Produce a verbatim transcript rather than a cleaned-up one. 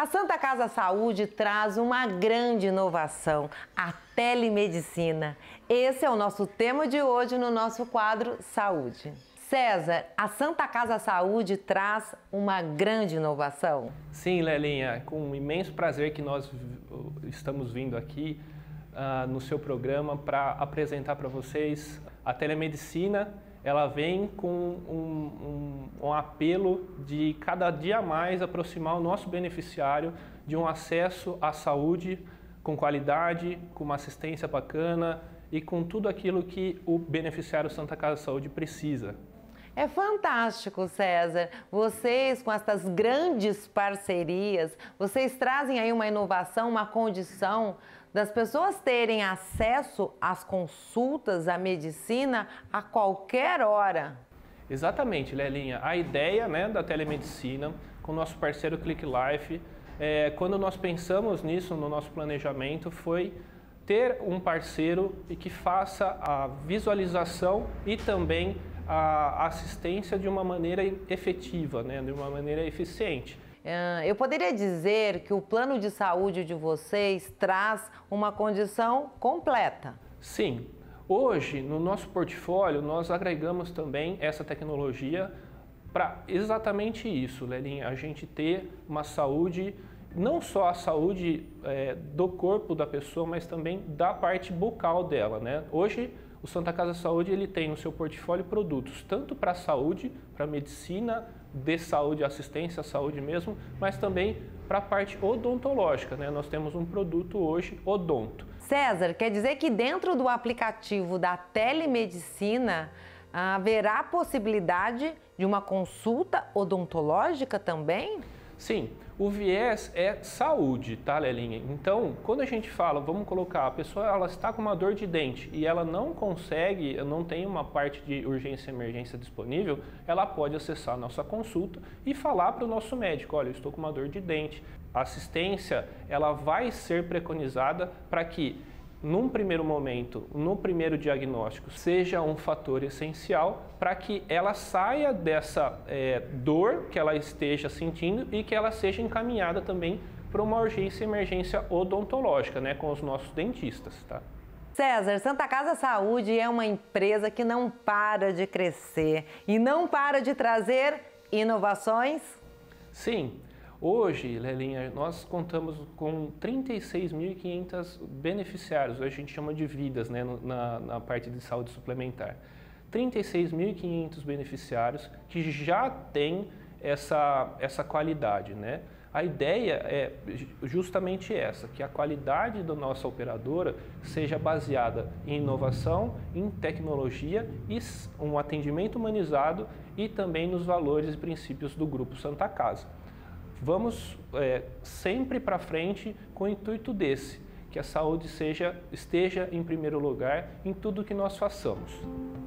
A Santa Casa Saúde traz uma grande inovação, a telemedicina. Esse é o nosso tema de hoje no nosso quadro Saúde. César, a Santa Casa Saúde traz uma grande inovação? Sim, Lelinha, com um imenso prazer que nós estamos vindo aqui uh, no seu programa para apresentar para vocês a telemedicina. Ela vem com um, um, um apelo de cada dia mais aproximar o nosso beneficiário de um acesso à saúde com qualidade, com uma assistência bacana e com tudo aquilo que o beneficiário Santa Casa Saúde precisa. É fantástico, César. Vocês, com essas grandes parcerias, vocês trazem aí uma inovação, uma condição das pessoas terem acesso às consultas, à medicina, a qualquer hora. Exatamente, Lelinha. A ideia, né, da telemedicina, com o nosso parceiro ClickLife, é, quando nós pensamos nisso no nosso planejamento, foi ter um parceiro que faça a visualização e também a assistência de uma maneira efetiva, né? De uma maneira eficiente. Eu poderia dizer que o plano de saúde de vocês traz uma condição completa. Sim. Hoje, no nosso portfólio, nós agregamos também essa tecnologia para exatamente isso, Lelinha, a gente ter uma saúde, não só a saúde é, do corpo da pessoa, mas também da parte bucal dela, né? Hoje, o Santa Casa Saúde ele tem no seu portfólio produtos tanto para a saúde, para a medicina de saúde, assistência à saúde mesmo, mas também para a parte odontológica, né? Nós temos um produto hoje, odonto. César, quer dizer que dentro do aplicativo da telemedicina haverá possibilidade de uma consulta odontológica também? Sim, o viés é saúde, tá, Lelinha? Então, quando a gente fala, vamos colocar, a pessoa ela está com uma dor de dente e ela não consegue, não tem uma parte de urgência e emergência disponível, ela pode acessar a nossa consulta e falar para o nosso médico, olha, eu estou com uma dor de dente. A assistência, ela vai ser preconizada para que, num primeiro momento, no primeiro diagnóstico, seja um fator essencial para que ela saia dessa é, dor que ela esteja sentindo e que ela seja encaminhada também para uma urgência e emergência odontológica, né, com os nossos dentistas, tá? César, Santa Casa Saúde é uma empresa que não para de crescer e não para de trazer inovações? Sim. Hoje, Lelinha, nós contamos com trinta e seis mil e quinhentos beneficiários, a gente chama de vidas, né, na, na parte de saúde suplementar. trinta e seis mil e quinhentos beneficiários que já têm essa, essa qualidade, né? A ideia é justamente essa, que a qualidade da nossa operadora seja baseada em inovação, em tecnologia, e um atendimento humanizado e também nos valores e princípios do Grupo Santa Casa. Vamos é, sempre para frente com o intuito desse, que a saúde seja, esteja em primeiro lugar em tudo que nós façamos.